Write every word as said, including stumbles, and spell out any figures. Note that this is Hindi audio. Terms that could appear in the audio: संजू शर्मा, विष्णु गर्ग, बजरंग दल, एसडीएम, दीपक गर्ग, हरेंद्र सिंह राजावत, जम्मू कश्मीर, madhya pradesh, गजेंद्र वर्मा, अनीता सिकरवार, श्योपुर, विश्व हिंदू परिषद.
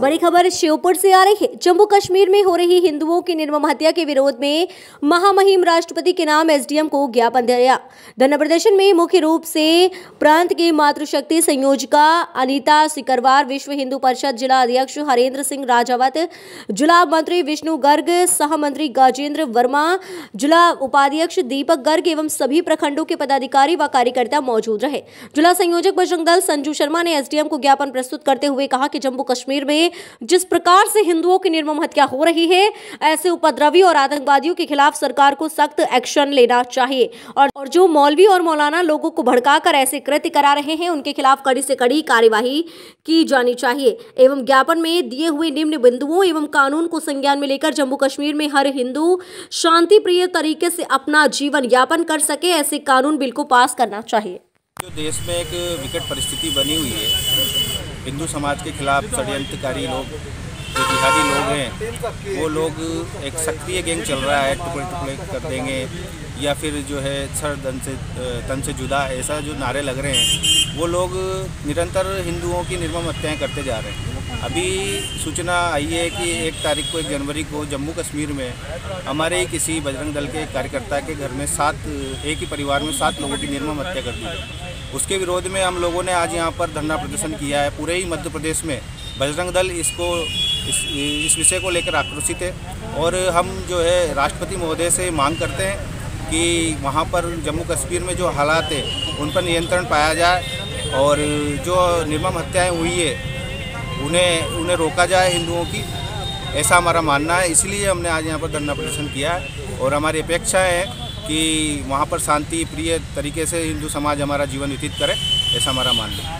बड़ी खबर श्योपुर से आ रही है। जम्मू कश्मीर में हो रही हिंदुओं की निर्मम हत्या के विरोध में महामहिम राष्ट्रपति के नाम एसडीएम को ज्ञापन दिया। धरना प्रदर्शन में मुख्य रूप से प्रांत के मातृशक्ति संयोजिका अनीता सिकरवार, विश्व हिंदू परिषद जिला अध्यक्ष हरेंद्र सिंह राजावत, जिला मंत्री विष्णु गर्ग, सहमंत्री गजेंद्र वर्मा, जिला उपाध्यक्ष दीपक गर्ग एवं सभी प्रखंडों के पदाधिकारी व कार्यकर्ता मौजूद रहे। जिला संयोजक बजरंग दल संजू शर्मा ने एसडीएम को ज्ञापन प्रस्तुत करते हुए कहा कि जम्मू कश्मीर में जिस प्रकार से हिंदुओं की निर्मम हत्या हो रही है, ऐसे उपद्रवी और आतंकवादियों के खिलाफ सरकार को सख्त एक्शन लेना चाहिए और जो मौलवी और मौलाना लोगों को भड़काकर ऐसे कृत्य करा रहे हैं, उनके खिलाफ कड़ी से कड़ी कार्यवाही की जानी चाहिए। एवं ज्ञापन में दिए हुए निम्न बिंदुओं एवं कानून को संज्ञान में लेकर जम्मू कश्मीर में हर हिंदू शांति प्रिय तरीके से अपना जीवन यापन कर सके, ऐसे कानून बिल को पास करना चाहिए। जो देश में एक विकट परिस्थिति बनी हुई है, हिंदू समाज के खिलाफ षड्यंत्रकारी लोग, जो जिहादी लोग हैं, वो लोग एक सक्रिय गैंग चल रहा है, टुकड़े टुकड़े कर देंगे या फिर जो है सर तन से तन से जुदा, ऐसा जो नारे लग रहे हैं, वो लोग निरंतर हिंदुओं की निर्मम हत्याएं करते जा रहे हैं। अभी सूचना आई है कि एक तारीख को एक जनवरी को जम्मू कश्मीर में हमारे किसी बजरंग दल के कार्यकर्ता के घर में सात एक ही परिवार में सात लोगों की निर्मम हत्या कर दी है। उसके विरोध में हम लोगों ने आज यहाँ पर धरना प्रदर्शन किया है। पूरे ही मध्य प्रदेश में बजरंग दल इसको इस इस विषय को लेकर आक्रोशित है और हम जो है राष्ट्रपति महोदय से मांग करते हैं कि वहाँ पर जम्मू कश्मीर में जो हालात है उन पर नियंत्रण पाया जाए और जो निर्मम हत्याएं हुई है उन्हें उन्हें रोका जाए हिंदुओं की, ऐसा हमारा मानना है। इसलिए हमने आज यहाँ पर धरना प्रदर्शन किया है और हमारी अपेक्षा है कि वहाँ पर शांति प्रिय तरीके से हिंदू समाज हमारा जीवन व्यतीत करे, ऐसा हमारा मानना है।